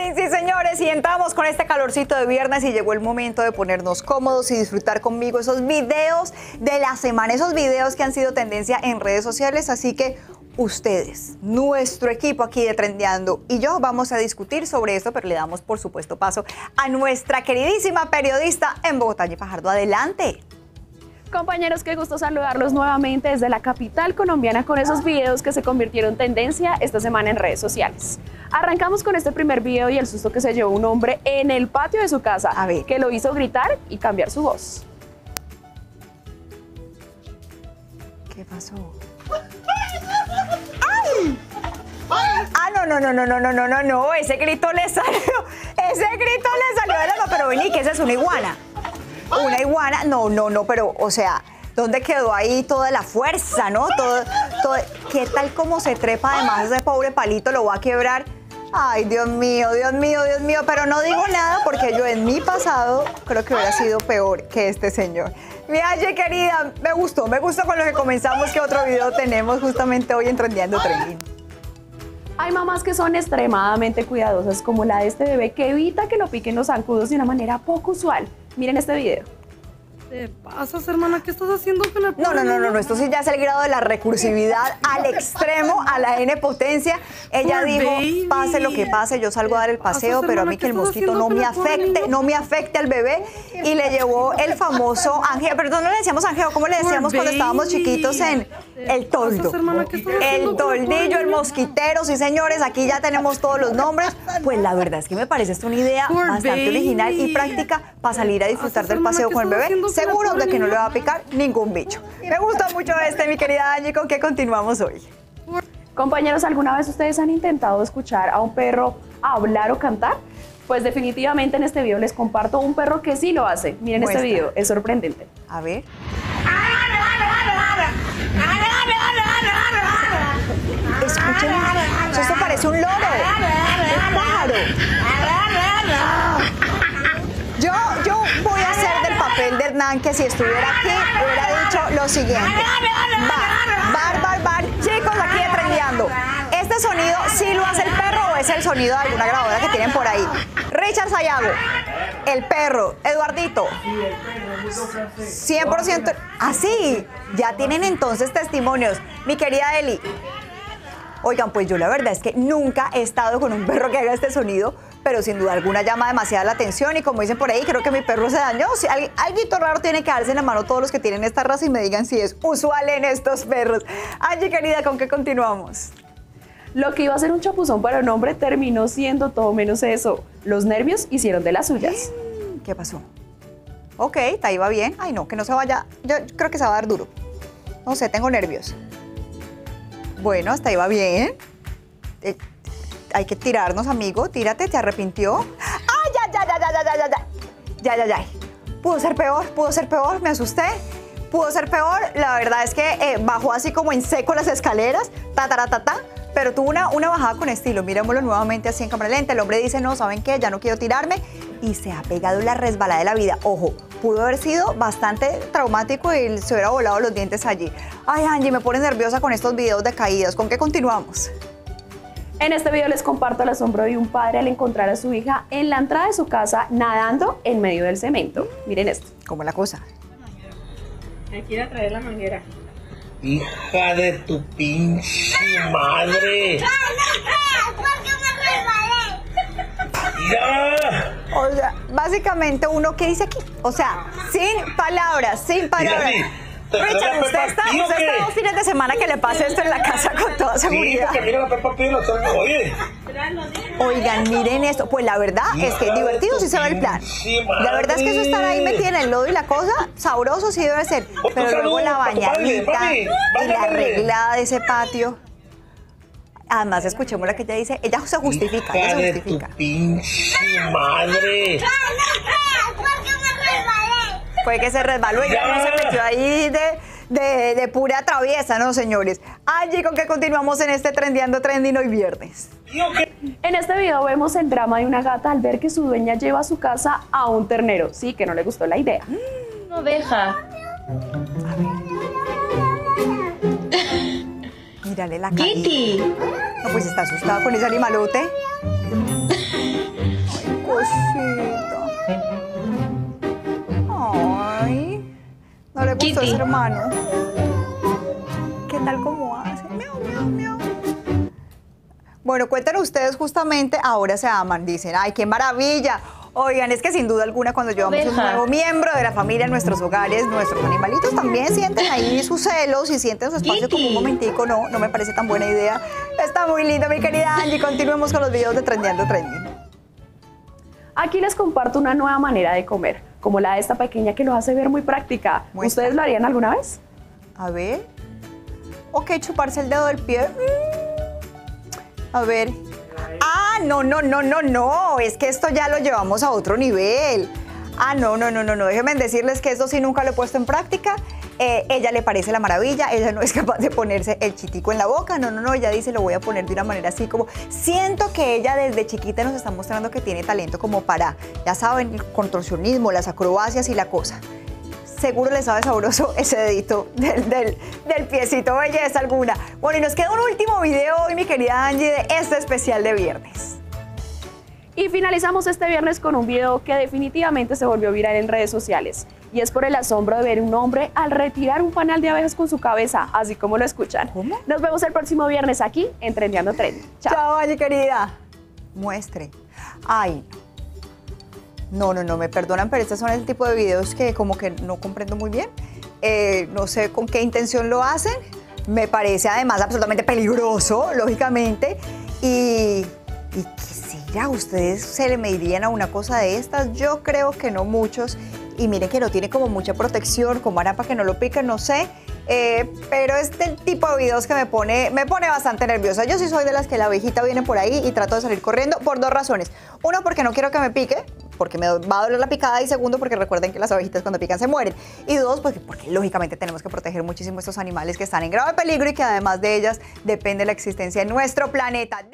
morning, sí, señores. Y entramos con este calorcito de viernes y llegó el momento de ponernos cómodos y disfrutar conmigo esos videos de la semana, esos videos que han sido tendencia en redes sociales. Así que ustedes, nuestro equipo aquí de Trendiando y yo vamos a discutir sobre esto, pero le damos, por supuesto, paso a nuestra queridísima periodista en Bogotá, Jenny Fajardo. Adelante. Compañeros, qué gusto saludarlos nuevamente desde la capital colombiana con esos videos que se convirtieron en tendencia esta semana en redes sociales. Arrancamos con este primer video y el susto que se llevó un hombre en el patio de su casa, a ver, que lo hizo gritar y cambiar su voz. ¿Qué pasó? ¡Ay! Ah, no, ese grito le salió, de la mano, pero vení, que esa es una iguana. Una iguana, no, pero, o sea, ¿dónde quedó ahí toda la fuerza, no? Todo, ¿qué tal como se trepa? Además, ese pobre palito lo va a quebrar. Ay, Dios mío, pero no digo nada porque yo en mi pasado creo que hubiera sido peor que este señor. Mi Aye, querida, me gustó con lo que comenzamos. ¿Qué otro video tenemos justamente hoy en Trendiando? Hay mamás que son extremadamente cuidadosas, como la de este bebé, que evita que lo piquen los zancudos de una manera poco usual. Miren este video. ¿Te pasas, hermana? ¿Qué estás haciendo con la... No, esto sí ya es el grado de la recursividad al extremo, a la N potencia. Ella dijo, baby, pase lo que pase, yo salgo a dar el paseo, pero hermana, a mí que el mosquito no me afecte al bebé. Y le llevó el famoso Angeo, perdón, no le decíamos Angeo, ¿cómo le decíamos cuando estábamos chiquitos en el toldo? Hermana, el toldillo, el mosquitero, sí, señores, aquí ya tenemos todos los nombres. Pues la verdad es que me parece esta una idea bastante original y práctica para salir a disfrutar del paseo con el bebé. Seguro de que no le va a picar ningún bicho. Me gusta mucho mi querida Angie, con que continuamos hoy. Compañeros, ¿alguna vez ustedes han intentado escuchar a un perro hablar o cantar? Pues definitivamente en este video les comparto un perro que sí lo hace. Miren este video, es sorprendente. A ver. Escuchen, eso parece un loro, un pájaro. Yo voy a hacer del papel de Hernán, que si estuviera aquí hubiera dicho lo siguiente. Bar. Chicos, aquí de Trendiando. Este sonido sí lo hace el perro o es el sonido de alguna grabadora que tienen por ahí. Richard Sayago, el perro. Eduardito. Sí, el perro, 100%. Así, ya tienen entonces testimonios. Mi querida Eli. Oigan, pues yo la verdad es que nunca he estado con un perro que haga este sonido, pero sin duda alguna llama demasiada la atención y como dicen por ahí, creo que mi perro se dañó. Si alguito raro tiene que darse en la mano todos los que tienen esta raza y me digan si es usual en estos perros. Angie, querida, ¿con qué continuamos? Lo que iba a ser un chapuzón para un hombre terminó siendo todo menos eso. Los nervios hicieron de las suyas. ¿Qué pasó? Ok, ahí va bien. Ay, no, que no se vaya. Yo creo que se va a dar duro. No sé, tengo nervios. Bueno, hasta ahí va bien. Hay que tirarnos, amigo. Tírate, ¿te arrepintió? ¡Ay, ya! Pudo ser peor, me asusté. Pudo ser peor. La verdad es que bajó así como en seco las escaleras. Pero tuvo una bajada con estilo. Miremoslo nuevamente así en cámara lenta. El hombre dice, no, ¿saben qué? Ya no quiero tirarme. Y se ha pegado la resbalada de la vida. Ojo, pudo haber sido bastante traumático y se hubiera volado los dientes allí. Ay, Angie, me pone nerviosa con estos videos de caídas. ¿Con qué continuamos? En este video les comparto el asombro de un padre al encontrar a su hija en la entrada de su casa nadando en medio del cemento. Miren esto. ¿Cómo la cosa? Hay que ir a traer la manguera. ¡Hija de tu pinche madre! O sea, básicamente uno que dice aquí, o sea, sin palabras. Richard, usted está dos fines de semana que le pase esto en la casa con toda seguridad. Oigan, miren esto, pues la verdad es que divertido sí se ve el plan. La verdad es que eso estar ahí metido en el lodo y la cosa, sabroso sí debe ser, pero luego la bañadita y la arreglada de ese patio. Además, escuchemos la que ella dice, ella se justifica. ¡Hija de tu pinche madre! Fue que se resbaló y ya no se metió ahí de pura traviesa, ¿no, señores? Allí con que continuamos en este Trendiando Trendino hoy viernes. En este video vemos el drama de una gata al ver que su dueña lleva a su casa a un ternero. Sí, que no le gustó la idea. Una oveja. A ver. Mírale la cara. ¡Kitty! No, pues está asustada con ese animalote. Titi. Estos hermanos. ¿Qué tal como hacen? Miau, miau, miau. Bueno, cuéntanos ustedes justamente, ahora se aman, dicen, ¡ay, qué maravilla! Oigan, es que sin duda alguna cuando llevamos un nuevo miembro de la familia en nuestros hogares, nuestros animalitos también sienten ahí sus celos y sienten su espacio como un momentico. No, no me parece tan buena idea. Está muy lindo, mi querida Angie. Continuemos con los videos de Trendiando Trending. Aquí les comparto una nueva manera de comer, como la de esta pequeña que nos hace ver muy práctica. Muy ¿ustedes lo harían alguna vez? A ver. Ok, chuparse el dedo del pie. A ver. Ah, no, no, no, no, no, es que esto ya lo llevamos a otro nivel. Ah, no, no, no, no, no, déjenme decirles que esto sí nunca lo he puesto en práctica. Ella le parece la maravilla, ella no es capaz de ponerse el chitico en la boca, no, no, no, ella dice, lo voy a poner de una manera así como... Siento que ella desde chiquita nos está mostrando que tiene talento como para, ya saben, el contorsionismo, las acrobacias y la cosa. Seguro le sabe sabroso ese dedito del piecito, belleza alguna. Bueno, y nos queda un último video hoy, mi querida Angie, de este especial de viernes. Y finalizamos este viernes con un video que definitivamente se volvió viral en redes sociales. Y es por el asombro de ver un hombre al retirar un panal de abejas con su cabeza, así como lo escuchan. ¿Cómo? Nos vemos el próximo viernes aquí en Trendiando Trend. Chao. Chao, Angie, querida. Muestre. Ay, no, no, no, me perdonan, pero estos son el tipo de videos que como que no comprendo muy bien. No sé con qué intención lo hacen. Me parece además absolutamente peligroso, lógicamente. ¿Y qué será? ¿Ustedes se le medirían a una cosa de estas? Yo creo que no muchos. Y miren que no tiene como mucha protección, como hará para que no lo piquen, no sé. Pero es del tipo de videos que me pone bastante nerviosa. Yo sí soy de las que la abejita viene por ahí y trato de salir corriendo por dos razones. Uno, porque no quiero que me pique, porque me va a doler la picada, y segundo, porque recuerden que las abejitas cuando pican se mueren. Y dos, pues porque lógicamente tenemos que proteger muchísimo a estos animales que están en grave peligro y que además de ellas depende la existencia de nuestro planeta.